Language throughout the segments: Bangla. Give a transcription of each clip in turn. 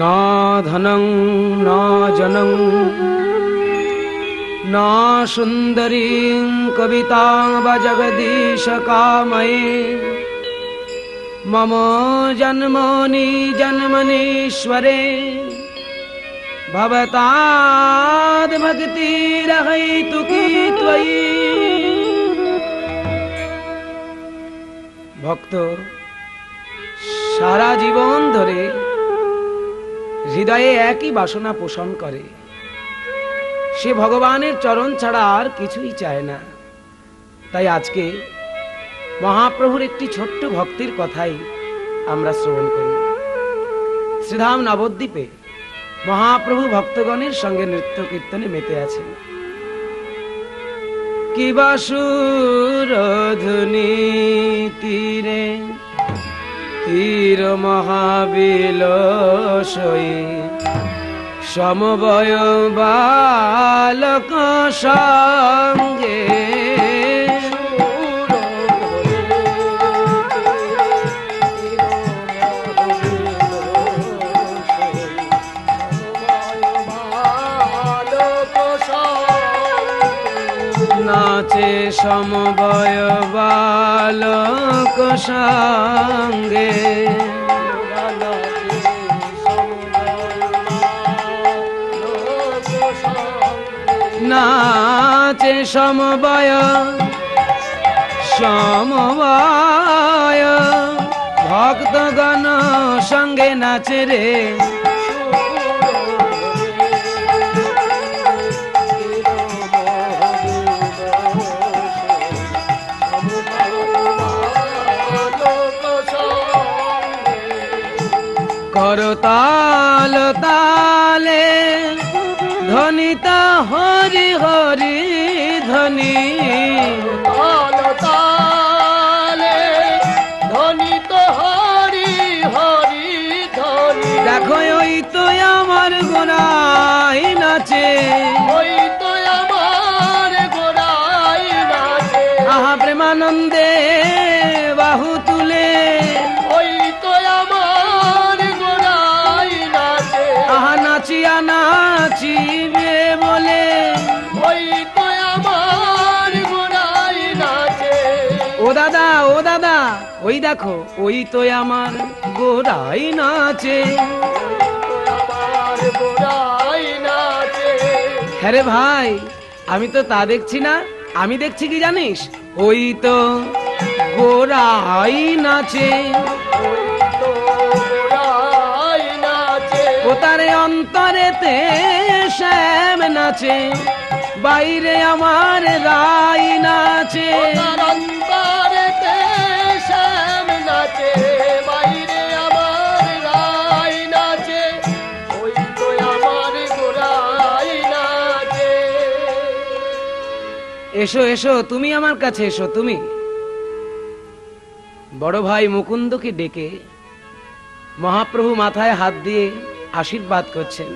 ना धनं ना जनं ना सुंदरीं कवितां वा जगदीश कामये मम जन्मनि जन्मनीश्वरे भवताद् भक्तिरहैतुकी त्वयि। भक्त सारा जीवन धरे हृदये एक ही बासना पोषण करे, से भगवानेर चरण छाड़ा आर किछुई चाय ना। ताई आजके महाप्रभुर एक छोट्ट भक्तिर कथाई आमरा श्रवण करी। श्रीधाम नवद्वीपे महाप्रभु भक्तगणेर संगे नृत्य कीर्तने मेते आछेन। कि बासुरधुनी तीरे तीर महाबिलसई समबय बालक संगे नाचे समबय बालक संगे नाचे समबय भक्तगण संगे नाचे रे करो ताल ताले ध्वनिता हरि हरि ध्वनि ताल ताले ध्वनिता हरि हरि ध्वनि। देखो ओई तो आमार गोराई नाचे ओई तो आमार गोराई नाचे आहा प्रेमानंदे बाहु तुले नाचिया नाचिबे बोले ओई तो आमार गोराई नाचे। ओ दादा ओई देखो ओई तो आमार गोराई नाचे अरे भाई आमी तो ता देखछी ना, आमी देखछी कि जानिस ओई तो गोराई नाचे तारे अंतरे ते श्याम नाचे बाइरे आमार राई नाचे तारे अंतरे ते श्याम नाचे बाइरे आमार राई नाचे ओई तो आमार गोराई नाचे। एसो एसो तुमी आमार काछे एसो तुमी। बड़ भाई मुकुंद के डेके महाप्रभु माथाय हाथ दिए आशीर्वाद करछेन।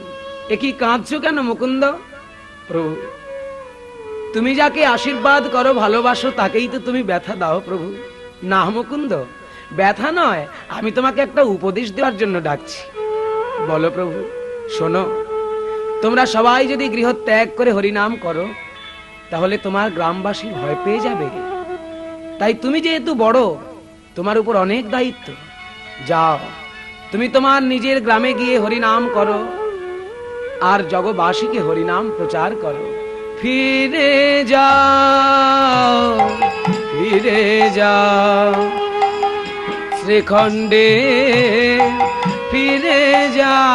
एकी काँदछो केन मुकुंद? प्रभु तुमी जाके आशीर्वाद करो भालोबासो ताकेई तो तुमी व्यथा दाओ प्रभु। ना मुकुंद व्यथा नय, आमी तोमाके एकटा उपदेश देवार जोन्नो डाकछी। बोलो प्रभु। शोनो तोमरा सबाई यदि गृह त्याग करे हरिनाम करो ताहले तोमार ग्रामबासी भय पेये जाबे, ताई तुमी जेहेतु बड़ तोमार उपर अनेक दायित्व, जाओ तुमी तोमार निजेर ग्रामे गिये हरिनाम करो आर जगबासी के हरिनाम प्रचार करो। फिरे जाओ श्रीखंडे फिरे जाओ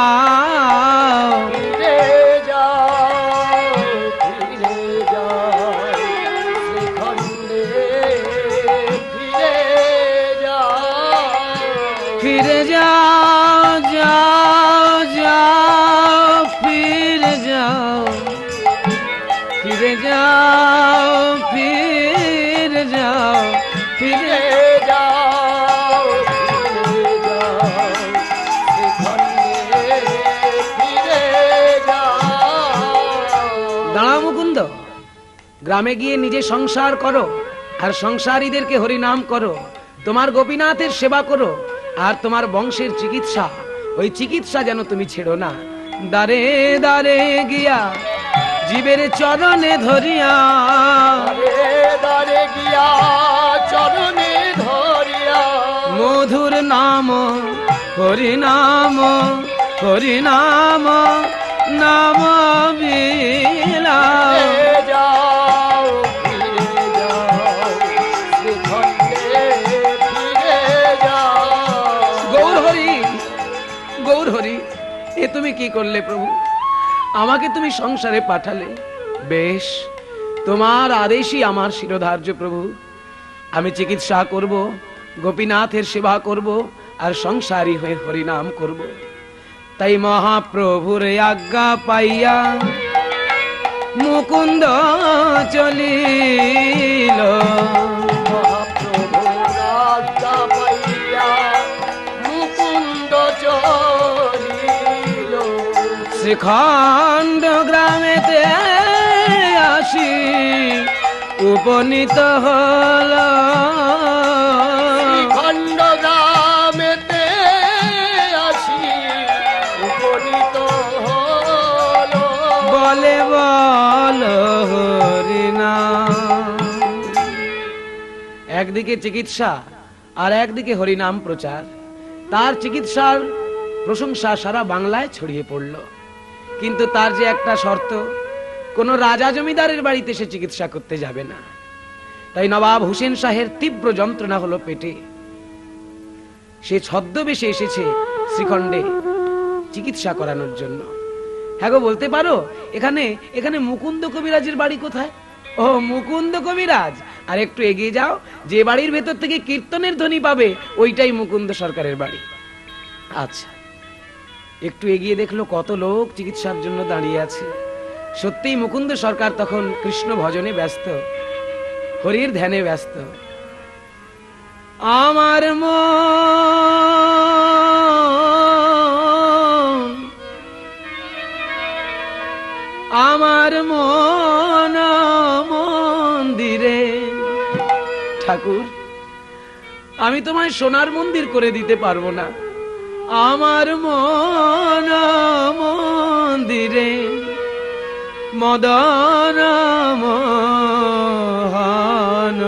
ग्रामे गिये निजे संसार करो और संसारीदेर के हरिनाम करो, तुम्हार गोपीनाथेर सेवा करो और तुम्हार वंशेर चिकित्सा ওই চিকিৎসা যেন তুমি ছেড়ো না। দারে দারে গিয়া জীবের চরণে ধরিয়া, দারে দারে গিয়া চরণে ধরিয়া, মধুর নাম হরি নাম হরি নাম নাম বিলা তুমি কি করলে প্রভু? আমাকে তুমি সংসারে পাঠালে, বেশ, তোমার আদেশই আমার শিরোধার্য প্রভু। আমি চিকিৎসা করব, গোপীনাথের সেবা করব, আর সংসারী হয়ে হরিনাম করব। তাই মহাপ্রভুর আজ্ঞা পাইয়া মুকুন্দ চলিল, মহাপ্রভুর আজ্ঞা পাইয়া মুকুন্দ শ্রীখণ্ড গ্রামেতে আসি উপনীত হল, শ্রীখণ্ড গ্রামেতে আসি উপনীত হল, বলে বল হরি নাম। একদিকে চিকিৎসা আর একদিকে হরিনাম প্রচার, তার চিকিৎসার প্রশংসা সারা বাংলায় ছড়িয়ে পড়ল। কিন্তু তার যে একটা শর্ত, কোন রাজা জমিদারের বাড়িতে সে চিকিৎসা করতে যাবে না। তাই নবাব হুসেন শাহের তীব্র যন্ত্রণা হলো পেটে। সে ছদ্মবেশে এসেছে শ্রীখণ্ডে চিকিৎসা করানোর জন্য। হ্যাঁ গো, বলতে পারো এখানে এখানে মুকুন্দ কবিরাজের বাড়ি কোথায়? ও মুকুন্দ কবিরাজ, আর একটু এগিয়ে যাও, যে বাড়ির ভেতর থেকে কীর্তনের ধ্বনি পাবে ওইটাই মুকুন্দ সরকারের বাড়ি। আচ্ছা, একটু এগিয়ে দেখলো কত লোক চিকিৎসার জন্য দাঁড়িয়ে আছে। সত্যিই মুকুন্দ সরকার তখন কৃষ্ণ ভজনে ব্যস্ত, হরির ধ্যানে ব্যস্ত। আমার আমার মন মন্দিরে ঠাকুর, আমি তোমায় সোনার মন্দির করে দিতে পারবো না। আমার মন মন্দিরে মদন মোহন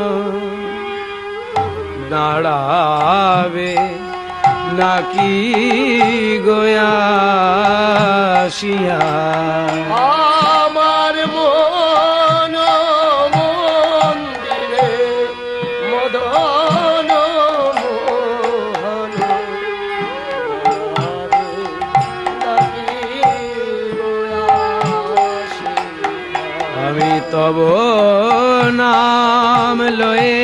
দাঁড়াবে নাকি গোয়া শিয়া, আমার মন মন্দিরে মদন তব নাম লয়ে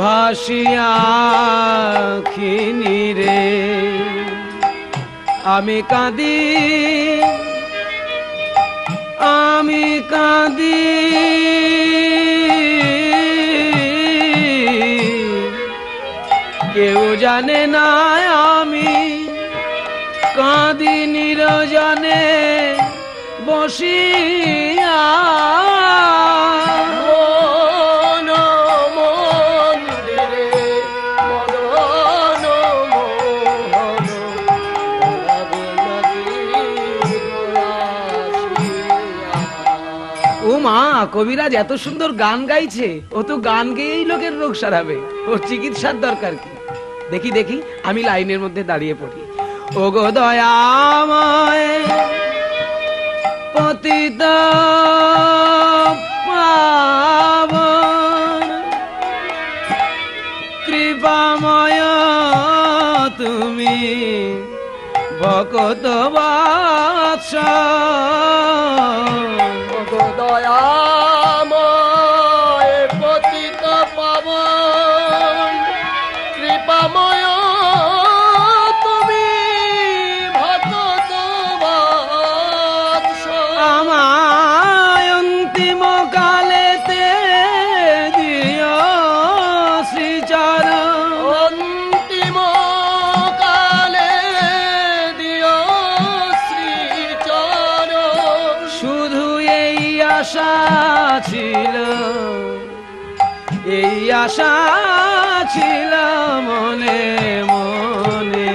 ভাসিয়া খিনি রে, আমি কাঁদি কেউ জানে না, আমি কাঁদি নিরজনে বসিয়া, মন মন্দিরে মদন মোহন উমা। কবিরাজ এত সুন্দর গান গাইছে, ও তো গান গেয়েই লোকের রোগ সারাবে, ওর চিকিৎসার দরকার কি? দেখি দেখি, আমি লাইনের মধ্যে দাঁড়িয়ে পড়ি। ওগো দয়াময় পতিত পাবন কৃপাময় তুমি ভক্ত বাৎসল, দয়াময় পতিত পাবন কৃপাময় ছিল, এই আশা ছিল মনে মনে।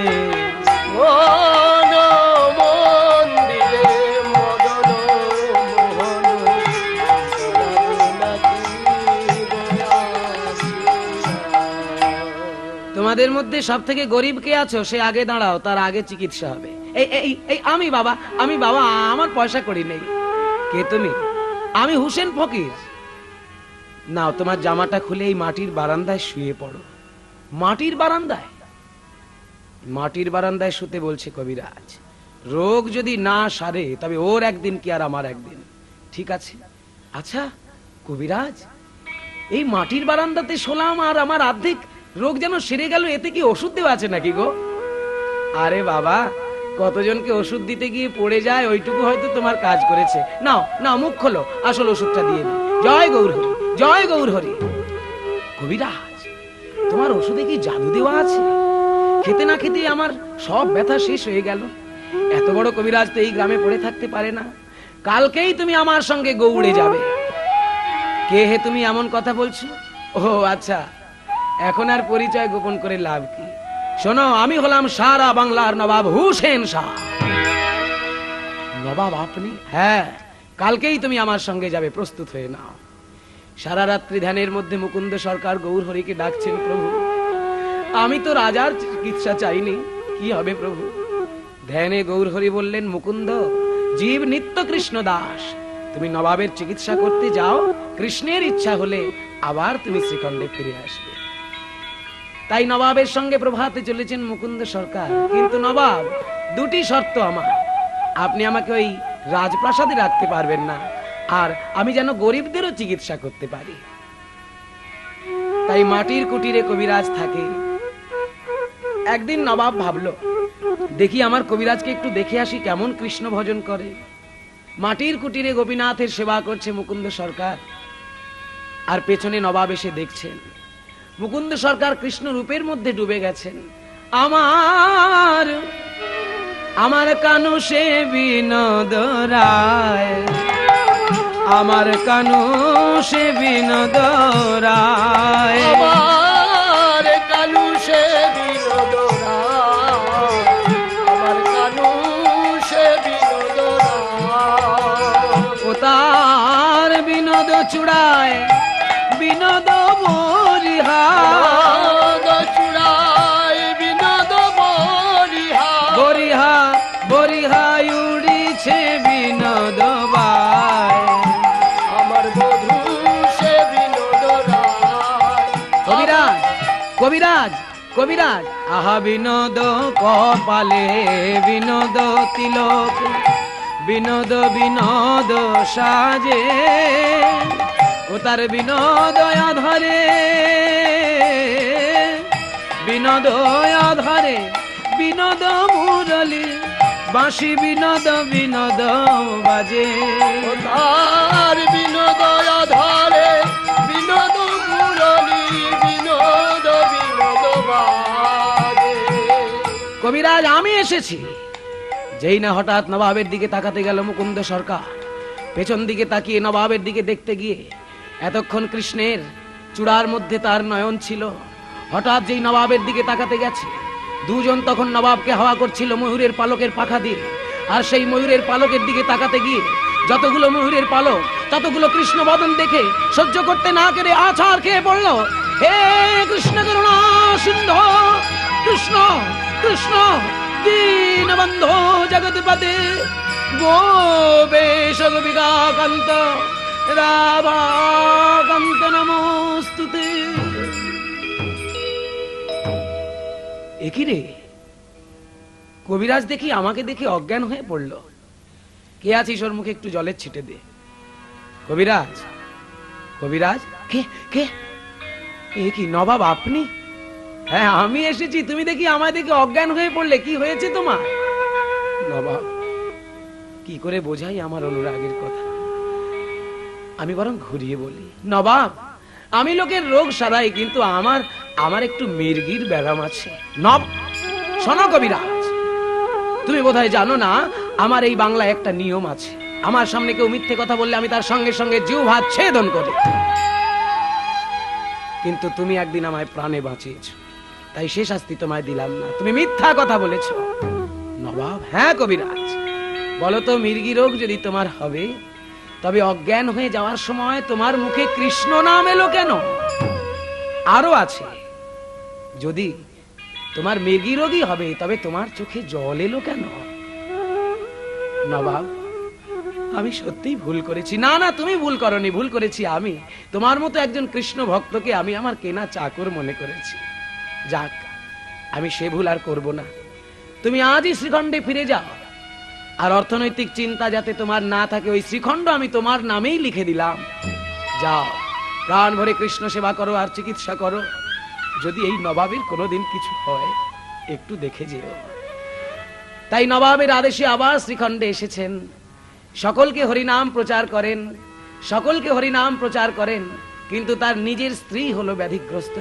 তোমাদের মধ্যে সব থেকে গরিব কে আছো সে আগে দাঁড়াও, তার আগে চিকিৎসা হবে। এই এই এই আমি বাবা আমার পয়সা করি নেই। কে তুমি? আমি হুসেন ফকির। নাও তোমার জামাটা খুলে এই মাটির বারান্দায় শুয়ে পড়ো। মাটির বারান্দায় শুতে বলছে কবিরাজ। রোগ যদি না সারে তবে ওর একদিন কি আর আমার একদিন, ঠিক আছে? আচ্ছা কবিরাজ, এই মাটির বারান্দাতে শোলাম আর আমার অর্ধেক রোগ যেন সেরে গেল, এতে কি ওষুধ দেওয়া আছে নাকি গো? আরে বাবা, কতজনকে ওষুধ দিতে গিয়ে পড়ে যায়, ওইটুকু হয়তো তোমার কাজ করেছে। নাও নাও, মুখ খোলো, আসল ওষুধটা দিয়ে দাও। জয় গৌর হরি, জয় গৌর হরি। কবিরাজ, তোমার ওষুধে কি জাদু দেওয়া আছে? খেতে না খেতে আমার সব ব্যথা শেষ হয়ে গেল। এত বড় কবিরাজ তো এই গ্রামে পড়ে থাকতে পারে না। কালকেই তুমি আমার সঙ্গে গৌড়ে যাবে। কে হে তুমি, এমন কথা বলছো? ও আচ্ছা, এখন আর পরিচয় গোপন করে লাভ কি? শোনো, আমি হলাম সারা বাংলার নবাব হুসেন শাহ। নবাব আপনি? হ্যাঁ, কালকেই তুমি আমার সঙ্গে যাবে, প্রস্তুত হয়ে নাও। সারা রাত্রি ধ্যানের মধ্যে মুকুন্দ সরকার গৌর হরিকে ডাকছেন, প্রভু আমি তো রাজার চিকিৎসা চাইনি, কি হবে প্রভু? ধ্যানে গৌর হরি বললেন, মুকুন্দ জীব নিত্য কৃষ্ণ দাস, তুমি নবাবের চিকিৎসা করতে যাও, কৃষ্ণের ইচ্ছা হলে আবার তুমি শ্রীখণ্ডে ফিরে আসবে। তাই নবাবের সঙ্গে প্রভাতে চলেছেন মুকুন্দ সরকার। কিন্তু নবাব, দুটি শর্ত আমার। আপনি আমাকে ওই রাজপ্রাসাদে রাখতে পারবেন না, আর আমি যেন গরিবদেরও চিকিৎসা করতে পারি। তাই মাটির কুটিরে কবিরাজ থাকে। একদিন নবাব ভাবলো, দেখি আমার কবিরাজকে একটু দেখে আসি কেমন কৃষ্ণ ভজন করে। মাটির কুটিরে গোপীনাথের সেবা করছে মুকুন্দ সরকার, আর পেছনে নবাব এসে দেখছেন। মুকুন্দ সরকার কৃষ্ণ রূপের মধ্যে ডুবে গেছেন। আমার কানু সে বিনোদ রায়, আমার কানু সে বিনোদ রায়, আমার কানু সে বিনোদ রায়, আমার কানু সে বিনোদ রায়, ও তার বিনোদ চূড়ায় বিনোদ কবিরাজ। আহা বিনোদ কপালে বিনোদ তিলক, বিনোদ বিনোদ সাজে, ও তার বিনোদ আধারে বিনোদ আধারে, বিনোদ মুরলি বাঁশি বিনোদ বিনোদ বাজে, ও তার বিনোদ আধারে বিনোদ মুরলি বিনোদ বিনোদ বাজে। কবিরাজ আমি এসেছি। যেই না হঠাৎ নবাবের দিকে তাকাতে গেল মুকুন্দ সরকার, পেছন দিকে তাকিয়ে নবাবের দিকে দেখতে গিয়ে এতক্ষণ কৃষ্ণের চূড়ার মধ্যে তার নয়ন ছিল, হঠাৎ যেই নবাবের দিকে তাকাতে গেছে, দুজন তখন নবাবকে হাওয়া করছিল ময়ূরের পালকের পাখা দিয়ে। আর সেই ময়ূরের পালকের দিকে তাকাতে গিয়ে যতগুলো ময়ূরের পালক, ততগুলো কৃষ্ণ বদন দেখে সহ্য করতে না পেরে আছাড় খেয়ে পড়ল, হে কৃষ্ণ করুণা সিন্ধু, কৃষ্ণ কৃষ্ণ দীনবন্ধু জগৎপতি, গোপেশ গোপিকাকান্ত রাধাকান্ত নমস্তুতে। একিরে, কবিরাজ দেখি আমাকে দেখে অজ্ঞান হয়ে পড়ল। কে আছিস ওর মুখে একটু জলের ছিটে দে। কবিরাজ, কবিরাজ কে কে? এ কি, নবাব আপনি? হ্যাঁ আমি এসেছি। তুমি দেখি আমায় দেখে অজ্ঞান হয়ে পড়লে, কি হয়েছে তোমার? নবাব, কি করে বোঝাই আমার অনুরাগের কথা, আমি বরং ঘুরিয়ে বলি। নবাব, আমি লোকের রোগ সারাই, কিন্তু আমার একটু মির্গির ব্যারাম আছে। নব শোনো কবিরাজ, তুমি বোধহয় জানো না, আমার এই বাংলায় একটা নিয়ম আছে, আমার সামনে কেউ মিথ্যে কথা বললে আমি তার সঙ্গে সঙ্গে জিহ্বা ছেদন করি। কিন্তু তুমি একদিন আমায় প্রাণে বাঁচিয়েছো, তাই শেষ শাস্তি তোমায় দিলাম না, তুমি মিথ্যা কথা বলেছো। নবাব, হ্যাঁ কবিরাজ, বলো তো মির্গি রোগ যদি তোমার হবে, তবে অজ্ঞান হয়ে যাওয়ার সময় তোমার মুখে কৃষ্ণ নাম এলো কেন? আরো আছে, যদি তোমার মেগি রোগী হবে তবে তোমার চোখে জল এলো কেন? নবাব, আমি সত্যিই ভুল করেছি। না না, তুমি ভুল করনি, ভুল করেছি আমি। তোমার মতো একজন কৃষ্ণ ভক্তকে আমি আমার কেনা চাকর মনে করেছি। যাক, আমি সে ভুল আর করব না। তুমি আজই শ্রীখণ্ডে ফিরে যাও, আর অর্থনৈতিক চিন্তা যাতে তোমার না থাকে ওই শ্রীখণ্ড আমি তোমার নামেই লিখে দিলাম। যাও, প্রাণ ভরে কৃষ্ণ সেবা করো আর চিকিৎসা করো। যদি এই নবাবের কোনোদিন কিছু হয় একটু দেখে যেও। তাই নবাবের আদেশে আবার শ্রীখণ্ডে এসেছেন। সকলকে হরিনাম প্রচার করেন, সকলকে হরিনাম প্রচার করেন, কিন্তু তার নিজের স্ত্রী হলো ব্যাধিগ্রস্ত।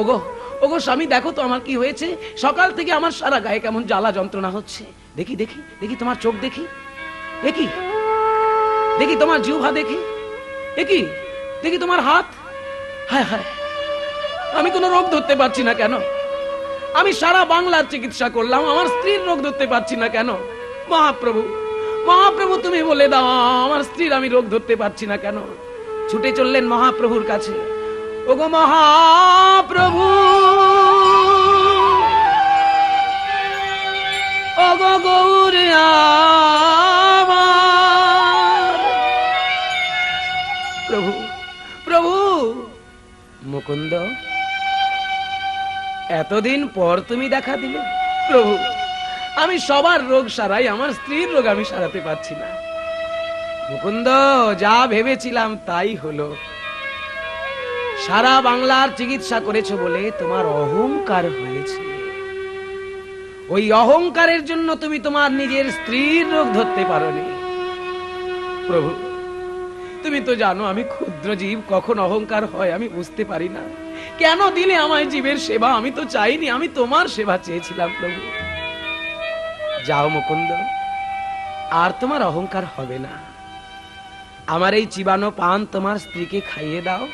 ওগো ওগো স্বামী, দেখো তো আমার কি হয়েছে, সকাল থেকে আমার সারা গায়ে কেমন জ্বালা যন্ত্রণা হচ্ছে। দেখি দেখি দেখি তোমার চোখ, দেখি দেখি দেখি তোমার জিহ্বা, দেখি দেখি দেখি তোমার হাত। হায় হায়, আমি কোনো রোগ ধরতে পারছি না কেন? আমি সারা বাংলার চিকিৎসা করলাম, আমার স্ত্রীর রোগ ধরতে পারছি না কেন? মহাপ্রভু, মহাপ্রভু তুমি বলে দাও আমার স্ত্রীর আমি রোগ ধরতে পারছি না কেন? ছুটে চললেন মহাপ্রভুর কাছে। ওগো মহাপ্রভু, ওগো গৌর আমার প্রভু, প্রভু মুকুন্দ, এতদিন পর তুমি দেখা দিলে। প্রভু, আমি সবার রোগ সারাই, আমার স্ত্রীর রোগ আমি সারাতে পারছি না। মুকুন্দ, যা ভেবেছিলাম তাই হলো। সারা বাংলার চিকিৎসা করেছো বলে তোমার অহংকার হয়েছে। ওই অহংকারের জন্য তুমি তোমার নিজের স্ত্রীর রোগ ধরতে পারোনি। প্রভু, তুমি তো জানো আমি ক্ষুদ্র জীব, কখন অহংকার হয় আমি বুঝতে পারি না। কেন দিলে আমায় জীবের সেবা? আমি তো চাইনি, আমি তোমার সেবা চেয়েছিলাম। প্রভু, যাও মুকুন্দ, আর তোমার অহংকার হবে না। আমার এই চিবানো পান তোমার স্ত্রীকে খাইয়ে দাও,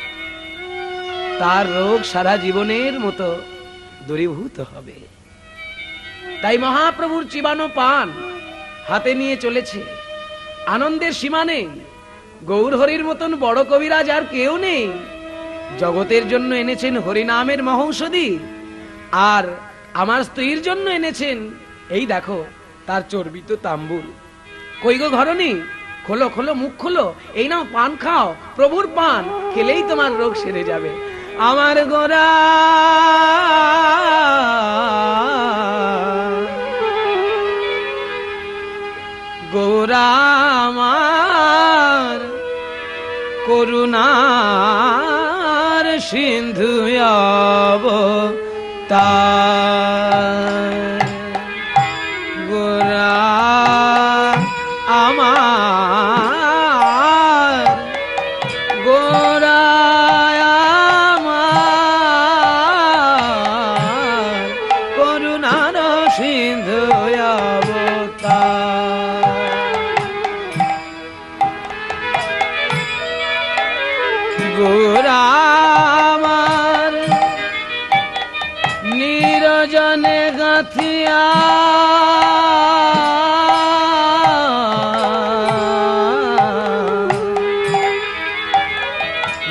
তার রোগ সারা জীবনের মতো দূরীভূত হবে। তাই মহাপ্রভুর চিবানো পান হাতে নিয়ে চলেছে, আনন্দের সীমা নেই। গৌরহরির মতন বড় কবিরাজ আর কেউ নেই। জগতের জন্য এনেছেন হরিনামের মহৌষধি, আর আমার স্ত্রীর জন্য এনেছেন এই দেখো তার চর্বিত তাম্বুল। কই গো ঘরণী, খোলো খোলো, মুখ খোলো, এই নাও পান খাও। প্রভুর পান খেলেই তোমার রোগ সেরে যাবে। আমার গোরা গোরা আমার করুণার সিন্ধু অবতার, গোরা আমার গোরা আমার করুণার সিন্ধু অবতার। নিরজনে গাঁথিয়া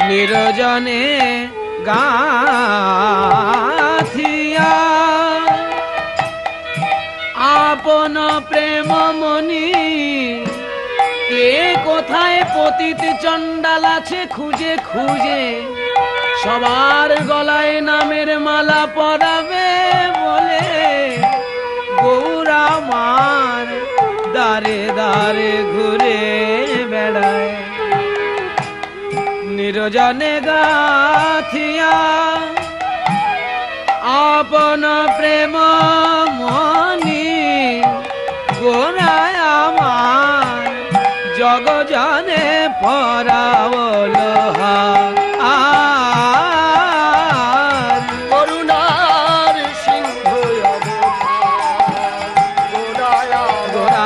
নিরজনে গাঁথিয়া আপন প্রেম মনি, কে কোথায় পতিত চণ্ডাল আছে খুঁজে খুঁজে, সবার গলায় নামের মালা পরাবে বলে। গৌরা মার দারে দারে ঘুরে বেড়ায়, নিরজনে গাথিয়া আপন প্রেম মনি, গোরা আমার জগজনে পরাবল করুণার সিন্ধু গোরা গোরা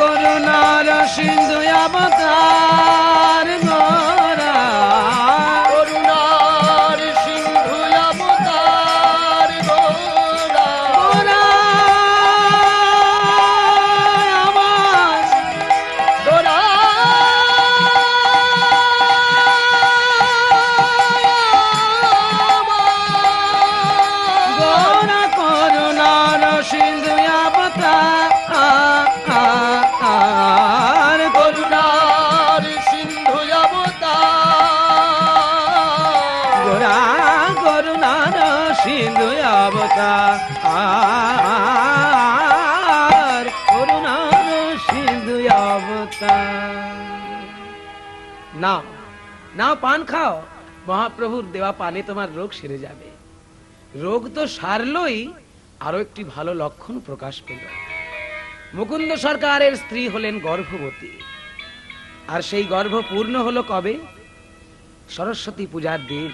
করুণার সিন্ধু অবতার, গোরা করুণার সিন্ধু অবতার, গোরা सिंधु अवतार गुरु नानक सिंधु अवतार। ना ना पान खाओ महाप्रभुर देवा पाने तुम्हार रोग सेरे जाबे। रोग तो सारलोई आरो एकटी भालो लक्षण प्रकाश पेल। मुकुंद सरकारेर स्त्री हलेन गर्भवती और सेई गर्भ पूर्ण हलो कबे? सरस्वती पूजार दिन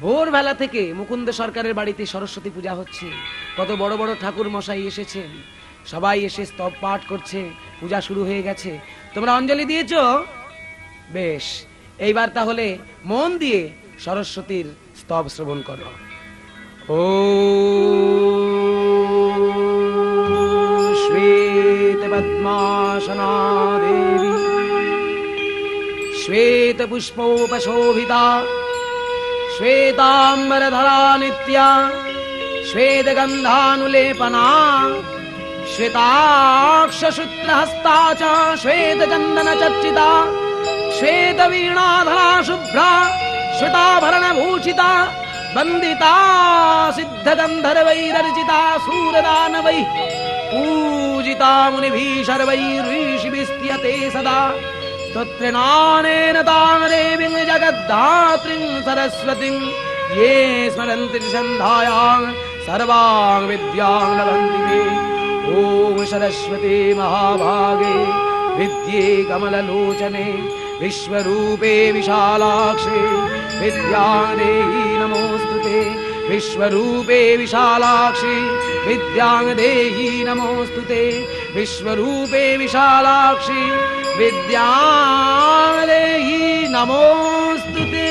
भोर बेला थेके मुकुंद सरकारेर बाड़ीते सरस्वती पूजा होच्छे। कत बड़ बड़ ठाकुर मशाई एसेछेन, सबाई एसे स्तब पाठ करछे, पूजा शुरू हये गेछे। तोमरा अंजलि दियेछो? बेश, एइबार ताहले मन दिये सरस्वतीर स्तब श्रवण करो। ओम श्वेत पद्मासना देवी श्वेत पुष्पोपशोभिता श्वेतांबरधरा नित्या श्वेत गंधानुलेपना श्वेताक्षसूत्रहस्ता च श्वेत चंदन चर्चिता श्वेत वीणाधरा शुभ्रा श्वेताभरण भूषिता वंदिता सिद्ध गंधर्वैरर्चिता सूरदानवै पूजिता मुनिभिः सर्वैः ऋषिभिस्त्यते सदा तत्त्वेनानेन तां देवीं जगद्धात्रीं सरस्वतीं ये स्मरन्ति सन्ध्यायां सर्वां विद्यां लभन्ते। ओम सरस्वती महाभागे विद्ये कमललोचने विश्वरूपे विशालाक्षे विद्यां देहि नमोस्तुते। विश्वरूपे विशालाक्षे विद्यां देहि नमोस्तुते। विश्वरूपे विशालाक्षे विद्यां देहि नमोस्तुते।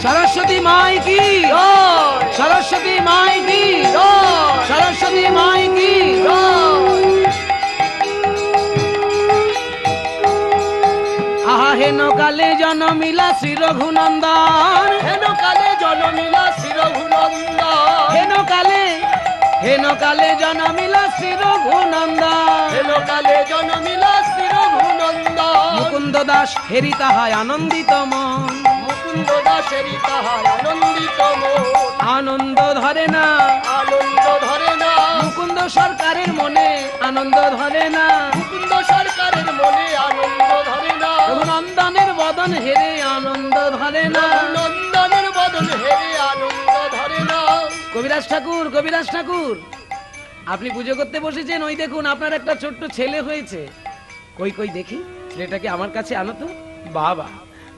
सरस्वती माई की जय, सरस्वती माई की जय, सरस्वती माई की जय। आहा हेन काले जनमिला श्री रघुनंदन, हेन काले जनमिला श्री रघुनंदन, हेन काले जनमिला श्री रघुनंदन, हेन काले जनमिला श्री रघुनंदन। मुकुंद दास हेरी ताहाय आनंदित मन, मुकुंद दास हेरी ताहाय आनंदित मन। आनंद धरे ना, आनंद धरे ना, मुकुंद सरकारेर मने आनंद धरे ना, मुकुंद सरकारेर मने आनंद धरे ना। रघुनंदनेर बदन हेरे आनंद धरे ना, रघुनंदनेर बदन हेरे आनंद धरे ना। कविराज ठाकुर, कविराज ठाकुर আপনি পূজা করতে বসেছেন, ওই দেখুন আপনার একটা ছোট্ট ছেলে হয়েছে। কই কই দেখি ছেলেটাকে আমার কাছে আনো তো। বাবা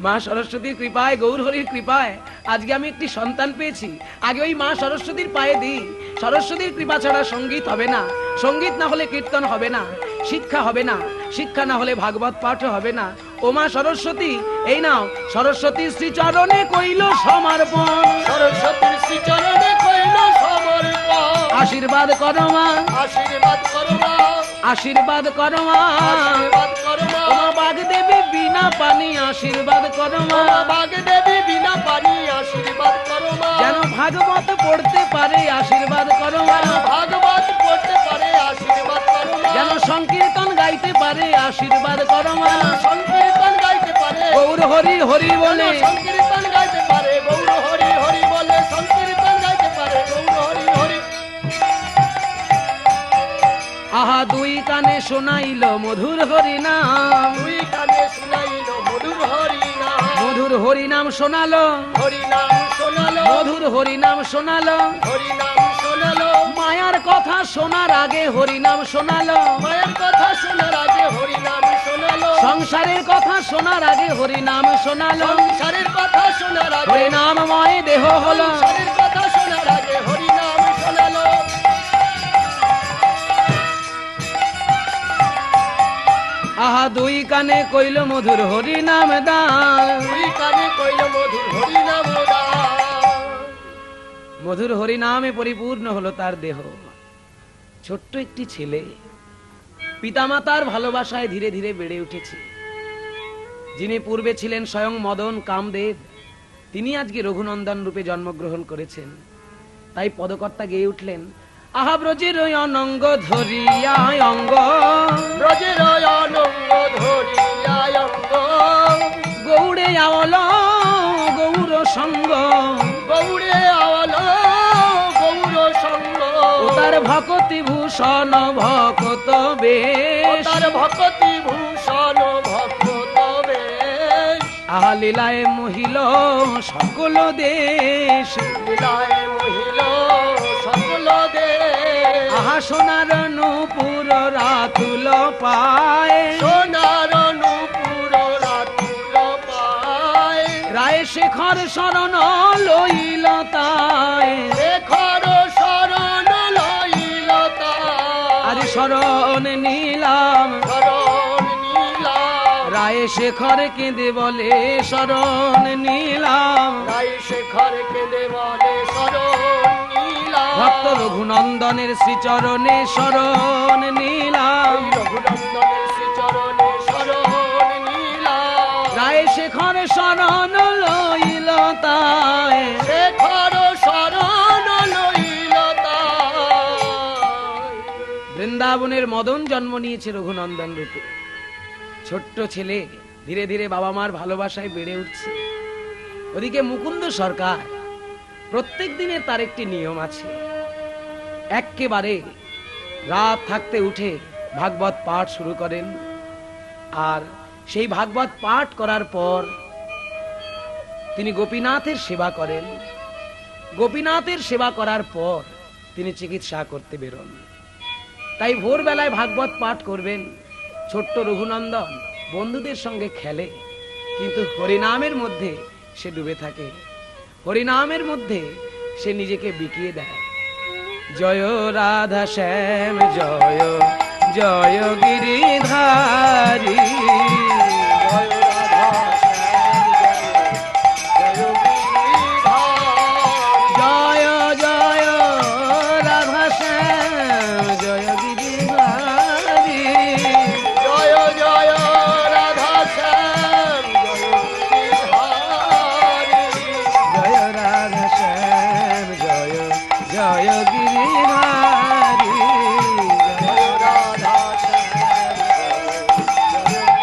माँ सरस्वती कृपाय गौरहरिर कृपाय आज के आमी एकटी सन्तान पेयेछि। आगे ओई माँ सरस्वतीर पाये दिई। सरस्वतीर कृपा छाड़ा संगीत हबे ना, संगीत ना होले कीर्तन हबे ना, शिक्षा हबे ना, शिक्षा ना होले भागवत पाठ हबे ना। ओ माँ सरस्वती एई नाओ सरस्वती श्री चरणे कइल समर्पण, सरस्वती श्री चरणे कइल समर्पण। आशीर्वाद करो माँ, आशीर्वाद करो माँ, आशीर्वाद करो माँ, आशीर्वाद करो माँ। ओ माँ बागदेवी बिना पानी आशीर्वाद करो माँ, बागदेवी बिना पानी आशीर्वाद करो माँ। जानो भागवत पढ़ते पारे आशीर्वाद करो माँ, भागवत पढ़ते पारे आशीर्वाद करो माँ। जानो संकीर्तन गाइते पारे आशीर्वाद करो माँ, संकीर्तन गाइते पारे गौर हरि हरि बोले, संकीर्तन गाइते पारे गौर हरि हरि बोले, संकीर्तन गाइते पारे गौर हरि हरि। आहा दुई काने शোনাইলো मधुर हरि नाम, दुई काने শোনাইলো मधुर हरि नाम। मधुर हरि नाम শোনালো, হরি নাম শোনালো, মধুর হরি নাম শোনালো, হরি নাম শোনালো। মায়ার কথা শোনার আগে হরি নাম শোনালো, মায়ার কথা শোনার আগে হরি নাম শোনালো। সংসারের কথা শোনার আগে হরি নাম শোনালো, সংসারের কথা শোনার আগে হরি নামময় দেহ হলো, সংসারের কথা শোনার আগে হরি নাম শোনালো। आहा दुई काने कइलो मधुर हरि नाम दान, दुई काने कइलो मधुर हरि नाम दान। मधुर हरि नामे परिपूर्ण हलो तार देह। छोट्ट एकटी छेले पितामातार भालोबासाय धीरे धीरे बेड़े उठेछे। जिनि पूर्वे छिलेन स्वयं मदन कामदेव तिनि आजके रघुनंदन रूपे जन्मग्रहण करेछेन। ताई पदकर्ता गेये उठलेन আহা ব্রজের অনঙ্গ ধরিয়া অঙ্গ, ব্রজের অনঙ্গ ধরিয়া অঙ্গ, গৌড়ে আওল গৌর সঙ্গ, গৌড়ে আওল গৌর সঙ্গ, তার ভকতি ভূষণ ভকত বেশ, তার ভকতি ভূষণ ভকত বেশ, আহা লীলায় মহিল সকল দেশ, লীলায় মহিল সকল দেশ, আহা সোনার নূপুর রাতুল পায়, সোনার নূপুর রাতুল পায়, রায় শেখর শরণ লইল তায়, শেখর শরণ লইল তায়, আরে শরণ নিলাম, শরণ নিলাম, রায় শেখর কেঁদে বলে শরণ নিলাম, রায় শেখর কেঁদে বলে শরণ, ভক্ত রঘুনন্দনের শ্রীচরণে শরণ নিলাম, রঘুনন্দনের শ্রীচরণে শরণ নিলাম, রায় শেখর শরণ লইল তায়, শেখর শরণ লইল তায়। বৃন্দাবনের মদন জন্ম নিয়েছে রঘুনন্দন রূপে। ছোট্ট ছেলে ধীরে ধীরে বাবা মার ভালোবাসায় বেড়ে উঠছে। ওদিকে মুকুন্দ সরকার, প্রত্যেক দিনে তার একটি নিয়ম আছে, একেবারে রাত থাকতে উঠে ভাগবত পাঠ শুরু করেন। আর সেই ভাগবত পাঠ করার পর তিনি গোপীনাথের সেবা করেন। গোপীনাথের সেবা করার পর তিনি চিকিৎসা করতে বেরোন। তাই ভোরবেলায় ভাগবত পাঠ করবেন। ছোট্ট রঘুনন্দন বন্ধুদের সঙ্গে খেলে, কিন্তু হরিনামের মধ্যে সে ডুবে থাকে, হরিনামের মধ্যে সে নিজেকে বিকিয়ে দেয়। জয় রাধা শ্যাম জয়, জয় গিরিধারী, জয় রাধা শ্যাম জয়, জয় জয় রাধা শ্যাম জয় গিরিধারী, জয় জয় রাধা শ্যাম জয় গিরিধারী, জয় রাধা শ্যাম জয়, জয় গিরিধারী, জয় রাধা শ্যাম জয় गीरिधारी।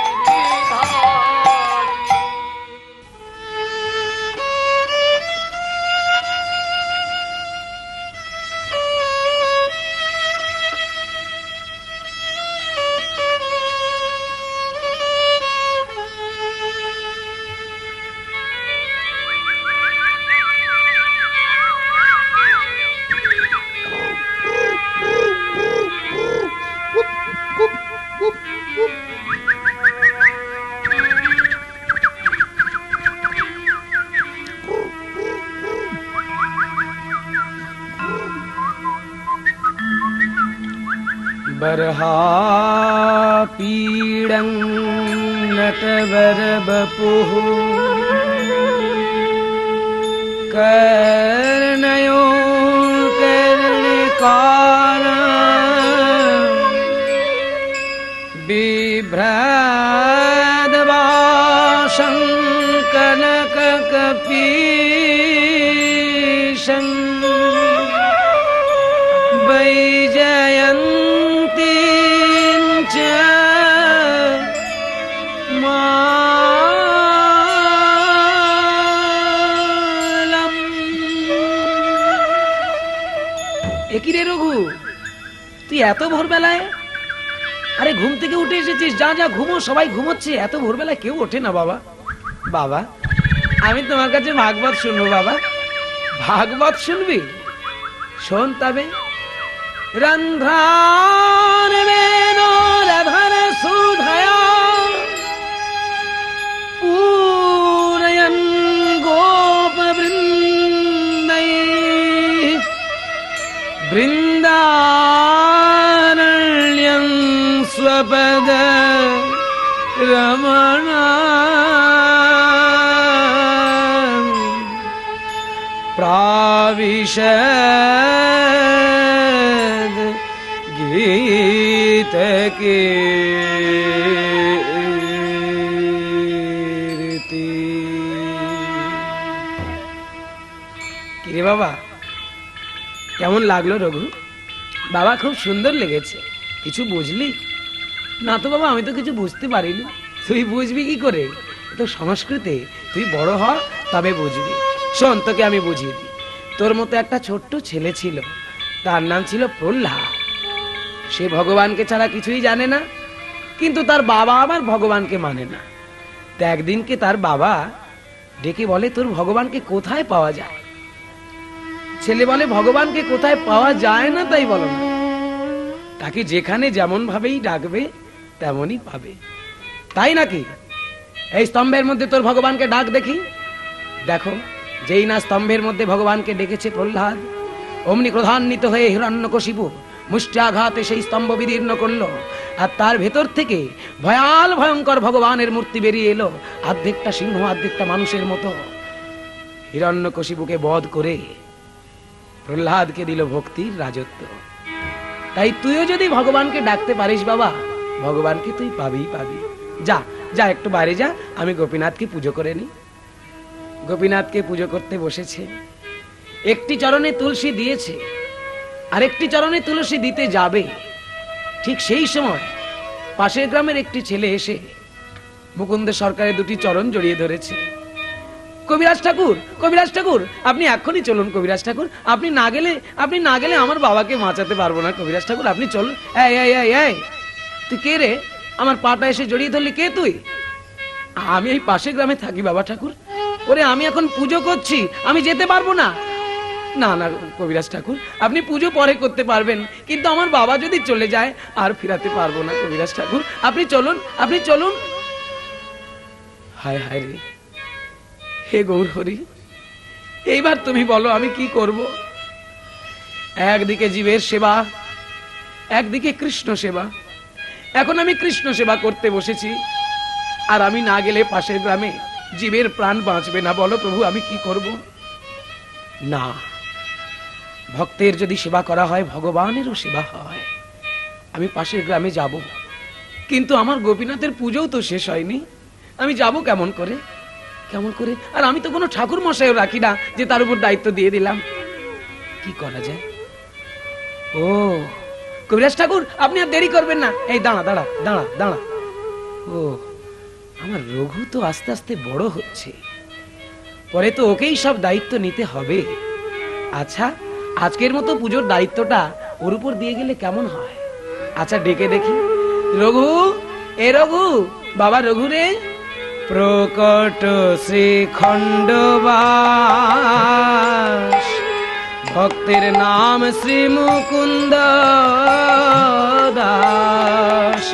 बरहा पीड़ं नटवर बपुः कर्णयो कर्णिकार बिभ्रद्भासं कनककपीशं वैजयन्तीं च मालं। একি রে রঘু, তুই এত ভোরবেলায়? আরে ঘুম থেকে উঠে এসেছিস, যা যা ঘুমো, সবাই ঘুমোচ্ছে, এত ভোরবেলা কেউ ওঠে না। বাবা বাবা, আমি তোমার কাছে ভাগবত শুনবো। বাবা ভাগবত শুনবি? শোন তবে। রন্ধ্রার বেণো রাধার সুধয়া পূরয়ন গোপ বৃন্দাই, বৃন্দা स्वपद रमण प्राविशद गीत कीर्ति। কি রে বাবা, কেমন লাগলো রঘু? बाबा खूब सुंदर लेगेছে কিছু বুঝলি না তো বাবা আমি তো কিছু বুঝতে পারিনি তুই বুঝবি কি করে তো সংস্কৃতে তুই বড় হ তবে বুঝবি শোন তোকে আমি বুঝিয়ে দিই তোর মতো একটা ছোট্ট ছেলে ছিল তার নাম ছিল প্রহ্লাদ সে ভগবানকে ছাড়া কিছুই জানে না কিন্তু তার বাবা আবার ভগবানকে মানে না তো একদিনকে তার বাবা ডেকে বলে তোর ভগবানকে কোথায় পাওয়া যায় ছেলে বলে ভগবানকে কোথায় পাওয়া যায় না তাই বলো না তাকে যেখানে যেমন ভাবেই ডাকবে তেমনই পাবে তাই নাকি এই স্তম্ভের মধ্যে তোর ভগবানকে ডাক দেখি দেখো যেই না স্তম্ভের মধ্যে ভগবানকে ডেকেছে প্রহ্লাদ অমনি ক্রোধান্বিত হয়ে হিরণ্যকশিপু মুষ্টাঘাতে সেই স্তম্ভ বিদীর্ণ করলো আর তার ভেতর থেকে ভয়াল ভয়ঙ্কর ভগবানের মূর্তি বেরিয়ে এলো অর্ধেকটা সিংহ অর্ধেকটা মানুষের মতো হিরণ্যকশিপুকে বধ করে প্রহ্লাদকে দিল ভক্তির রাজত্ব তাই তুইও যদি ভগবানকে ডাকতে পারিস বাবা ভগবানকে তুই পাবি পাবি যা যা একটু বাইরে যা আমি গোপীনাথকে পুজো করে নি গোপীনাথকে পুজো করতে বসেছে একটি চরণে তুলসী দিয়েছে আর একটি চরণে তুলসী দিতে যাবে ঠিক সেই সময় পাশের গ্রামের একটি ছেলে এসে মুকুন্দ সরকারের দুটি চরণ জড়িয়ে ধরেছে কবিরাজ ঠাকুর কবিরাজ ঠাকুর আপনি এখনই চলুন কবিরাজ ঠাকুর আপনি না গেলে আমার বাবাকে বাঁচাতে পারবো না কবিরাজ ঠাকুর আপনি চলুন এই এই এই এই তুই কে রে আমার পাটা এসে জড়িয়ে ধরলি কে তুই আমি এই পাশের গ্রামে থাকি বাবা ঠাকুর ওরে আমি এখন পুজো করছি আমি যেতে পারবো না না না কবিরাজ ঠাকুর আপনি পুজো পরে করতে পারবেন কিন্তু আমার বাবা যদি চলে যায় আর ফিরাতে পারবো না কবিরাজ ঠাকুর আপনি চলুন হায় হায় রে হে গৌর হরি এইবার তুমি বলো আমি কি করব একদিকে জীবের সেবা একদিকে কৃষ্ণ সেবা এখন আমি কৃষ্ণ সেবা করতে বসেছি আর আমি না গেলে পাশের গ্রামে জীবের প্রাণ বাঁচবে না বলো প্রভু আমি কি করব না ভক্তের যদি সেবা করা হয় ভগবানেরও সেবা হয় আমি পাশের গ্রামে যাব কিন্তু আমার গোপীনাথের পুজোও তো শেষ হয়নি আমি যাব কেমন করে আর আমি তো কোনো ঠাকুর মশাইও রাখি না যে তার উপর দায়িত্ব দিয়ে দিলাম কি করা যায় ও কবিরাজ ঠাকুর আপনি আর দেরি করবেন না এই দাঁড়া ও আমার রঘু তো আস্তে আস্তে বড় হচ্ছে পরে তো ওকেই সব দায়িত্ব নিতে হবে আচ্ছা আজকের মতো পুজোর দায়িত্বটা ওর উপর দিয়ে গেলে কেমন হয় আচ্ছা ডেকে দেখি রঘু বাবা রঘু রে প্রকট শ্রীখণ্ডবাস ভক্তের নাম শ্রী মুকুন্দ দাস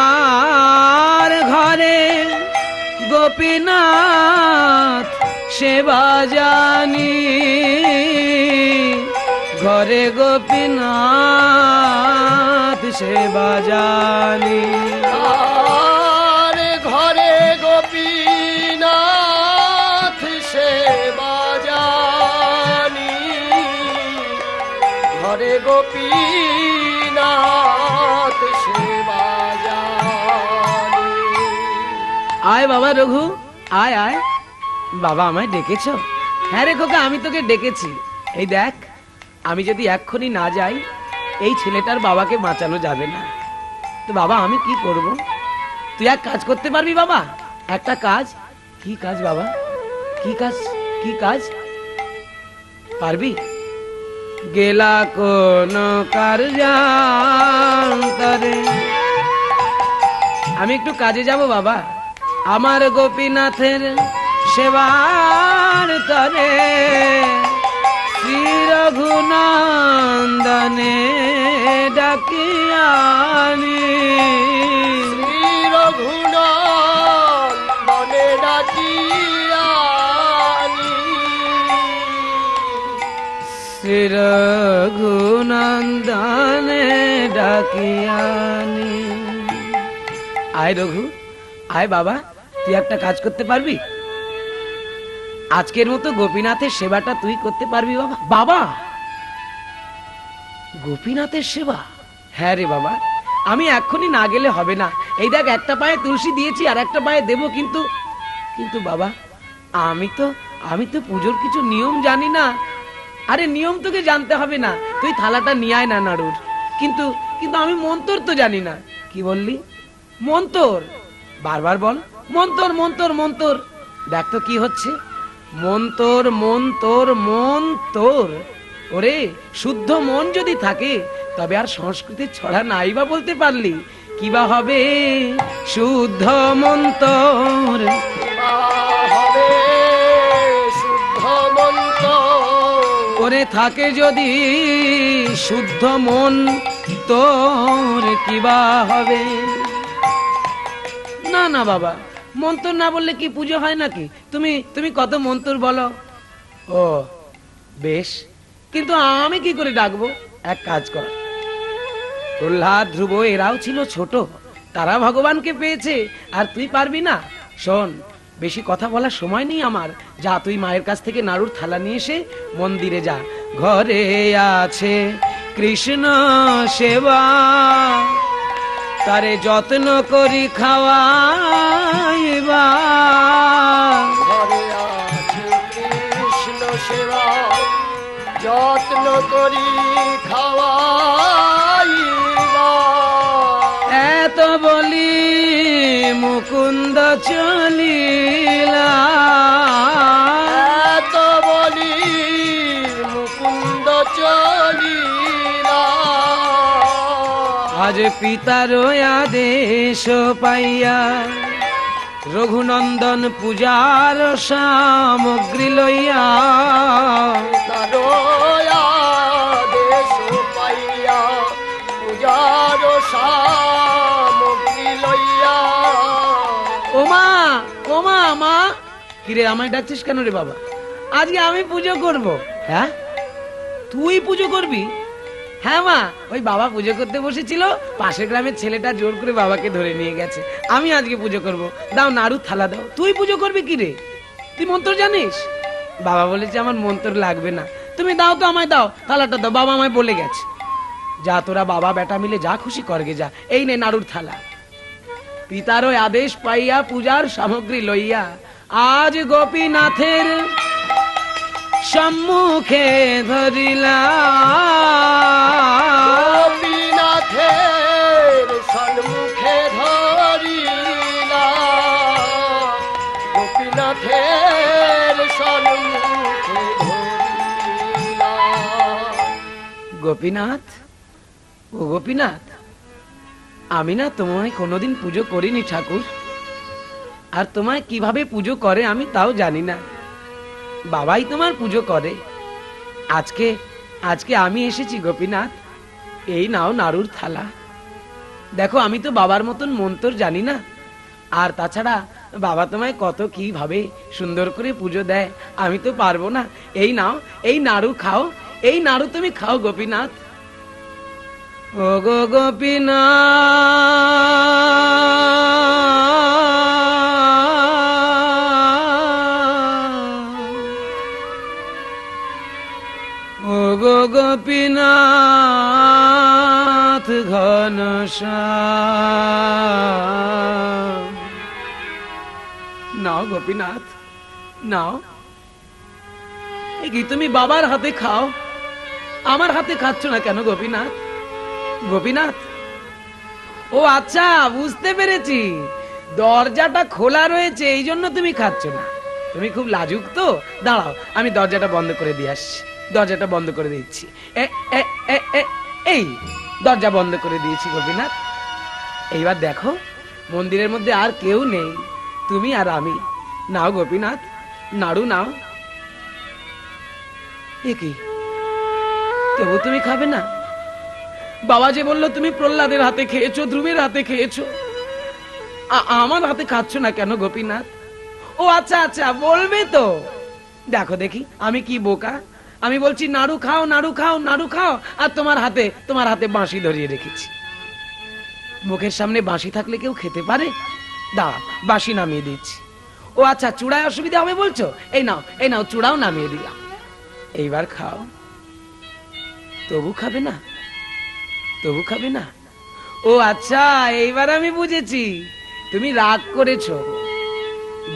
আর ঘরে গোপীনাথ সেবা জানি ঘরে গোপীনাথ সেবা জানি ঘরে গোপীনাথ সেবা জানি ঘরে গোপীনাথ সেবা জানি আয় বাবা রঘু আয় আয় বাবা আমায় ডেকেছো হ্যাঁ রে খোকা আমি তোকে ডেকেছি এই দেখ আমি যদি এক্ষুনি না যাই এই ছেলেটার বাবাকে বাঁচানো যাবে না তো বাবা আমি কি করব তুই এক কাজ করতে পারবি বাবা একটা কাজ কি কাজ বাবা কি কাজ পারবি গেলা কোন কার্যান্তরে আমি একটু কাজে যাব বাবা আমার গোপীনাথের সেবার তরে রঘুনন্দনে ডাকিয়ানি শ্রী রঘুনন্দনে ডাকিয়ানি শ্রী রঘুনন্দনে ডাকিয়ানি আয় রঘু আয় বাবা তুই একটা কাজ করতে পারবি আজকের মতো গোপীনাথের সেবাটা তুই করতে পারবি বাবা বাবা গোপীনাথের সেবা হ্যাঁ রে বাবা আমি এক্ষুনি না গেলে হবে না এই দেখ একটা পায়ে তুলসী দিয়েছি আর একটা পায়ে দেব কিন্তু বাবা আমি তো পুজোর কিছু নিয়ম জানি না अरे नियम तो के जानते हबे ना तुई थालाटा निये आय ना नाड़ुर किन्तु किन्तु आमी मंतर तो जानी ना कि बोलली मंतर बार बार बोल मंतर मंतर मंतर देख तो की होच्छे मंतर मंतर मंतर ओरे शुद्ध मन जदि थाके तबे आर संस्कृति छड़ा नाई बा बोलते पारली कि बा हबे शुद्ध मंतर ओरे थाके जदि शुद्ध मन तोर किबा हबे ना ना बाबा मंत्र ना बोलले की पूजा है ना कि तुमी तुमी कत मंत्र बोलो ओ बेश किन्तु आमी की करे डाकबो एक काज कर प्रह्लाद ध्रुव एराओ छिलो छोट तारा भगवान के पेयेछे आर तुई पारबी ना शोन बेशी कथा बोला समय नहीं आमार जा तुई मायेर काछ थेके नाड़ुर थाला निये एशे मंदिरे जा घरे आछे कृष्ण सेवा तारे जत्न करी खावाइबा घरे आछे कृष्ण सेवा जत्न करी खावाइबा एत बोली मुकुंद चलिला तो बोली मुकुंद चलिला आज पितार आदेश पाइया रघुनंदन पूजार सामग्री लइया आदेश पाइया पूजार सामग्री लइया नारू थाला दाओ तुई पूजो करबी कि रे तुई मंत्र जानिस बाबा बोलेछे आमार मंत्र लागबे ना तुमी दाओ तो आमाय दाओ थालाटा दाओ बाबा आमाय बोले गेछे जा तोरा बाबा बेटा मिले जा खुशी करगे जा एई ने नारूर थाला पितारो आदेश पाइया पूजार सामग्री लइया आज गोपीनाथेर सम्मुखे धरिला गोपीनाथेर सम्मुखे धरिला गोपीनाथेर सम्मुखे धरिला गोपीनाथ ओ गोपीनाथ आमी ना तुम्हें कोनोदिन पूजो करिनी ठाकुर आर तुम्हें किभाबे पूजो करे आमी ताओ जानी ना बाबाई तुम्हार पूजो करे आज के आमी एसेछि गोपीनाथ एई नाओ नाड़ुर थाला देखो आमी तो बाबार मतन मंत्र जानी ना आर ताछाड़ा बाबा तुम्हें कतो किभाबे सुंदर करे पूजो देय आमी तो पारबो ना एई नाओ एई नाड़ू खाओ एई नाड़ू तुमी खाओ गोपीनाथ ओ गो गोपीनाथ घनश्याम नाओ गोपीनाथ नाओ तुमी बाबार हाथे खाओ आमार हाथे खाच्चो ना केन गोपीनाथ गोपीनाथ ओ अच्छा बुझते पेरेছি দরজাটা খোলা রয়েছে এইজন্য তুমি খাচ্ছ না তুমি খুব লাজুক তো দাঁড়াও আমি দরজাটা বন্ধ করে দিয়ে আসছি দরজাটা বন্ধ করে দিচ্ছি এ এ এ এই দরজা বন্ধ করে দিয়েছি গোপীনাথ এইবার দেখো মন্দিরের মধ্যে আর কেউ নেই তুমি আর আমি নাও গোপীনাথ নাড়ু নাও একি তবু তুমি খাবে না बाबा जी बोलो तुम्हें प्रह्लादेर हाथे खेयेछो ध्रुवेर हाथे खेयेछो आमार हाथे खाच्छो ना केन गोपीनाथ ओ अच्छा अच्छा बोलबे तो देखो देखी आमी की बोका आमी बोलछी नाड़ू खाओ नाड़ू खाओ नाड़ू खाओ आर तुम्हार हाथे बाँशी धरिए रेखेछि मुखेर सामने बाँशी थाकले केउ खेते पारे दा बाँशी नामिए दिच्छी ओ अच्छा चूड़ाय असुविधा होबे बोलछो ए नाओ चूड़ाओ नामिए दिलाम एइबार खाओ तबु खाबे ना तबु खाबे ना ओ अच्छा एइबार आमी बुझेছি তুমি রাগ করেছো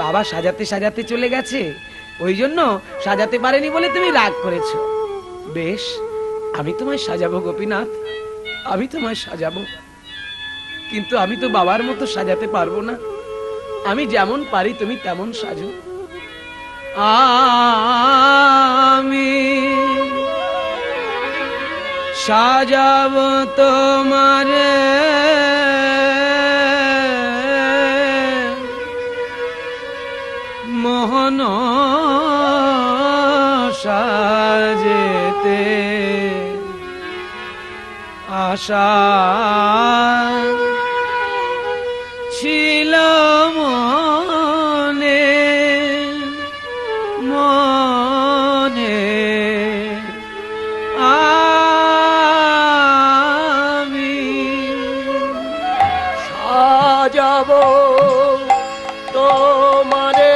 বাবা সাজাতে সাজাতে চলে গেছে ওইজন্য সাজাতে পারেনি বলে তুমি রাগ করেছো বেশ, আমি তোমায় সাজাবো গোপীনাথ, আমি তোমায় সাজাবো। কিন্তু আমি তো বাবার মতো সাজাতে পারবো না, আমি যেমন পারি তুমি তেমন সাজো। আমি সাজাবো তোমারে মোহন সাজেতে আশা ছিল মনে মনে। আমি সাজাব তোমারে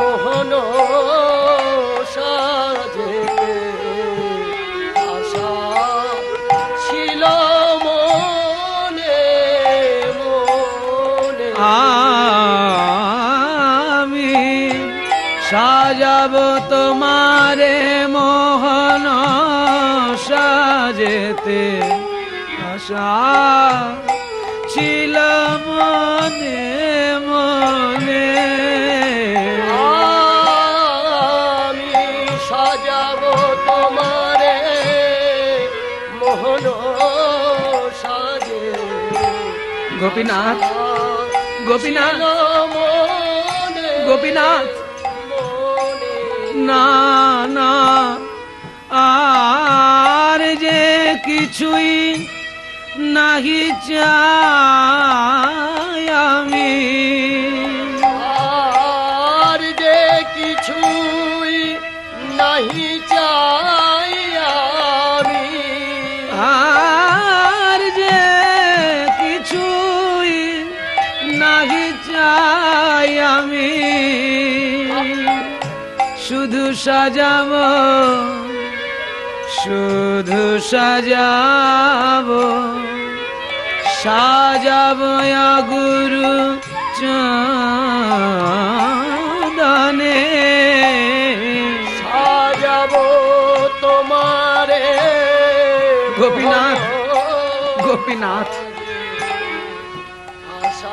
মোহন সাজেতে আশা ছিল মনে মনে। আমি সাজাব তোমারে মোহন সাজেতে আশা ছিল মনে মনে। আমি সাজাব তোমারে মোহন সাজে গোপীনাথ গোপীনাথ গোপীনাথ। না না আর যে কিছুই নাহি চাই আমি, আর যে কিছুই নাহি চাই আমি, আর যে কিছুই নাহি চাই আমি। শুধু সাজাব শুধু সাজাব সাজাব গুরু চন্দনে। সাজাব তোমারে গোপীনাথ গোপীনাথ আশা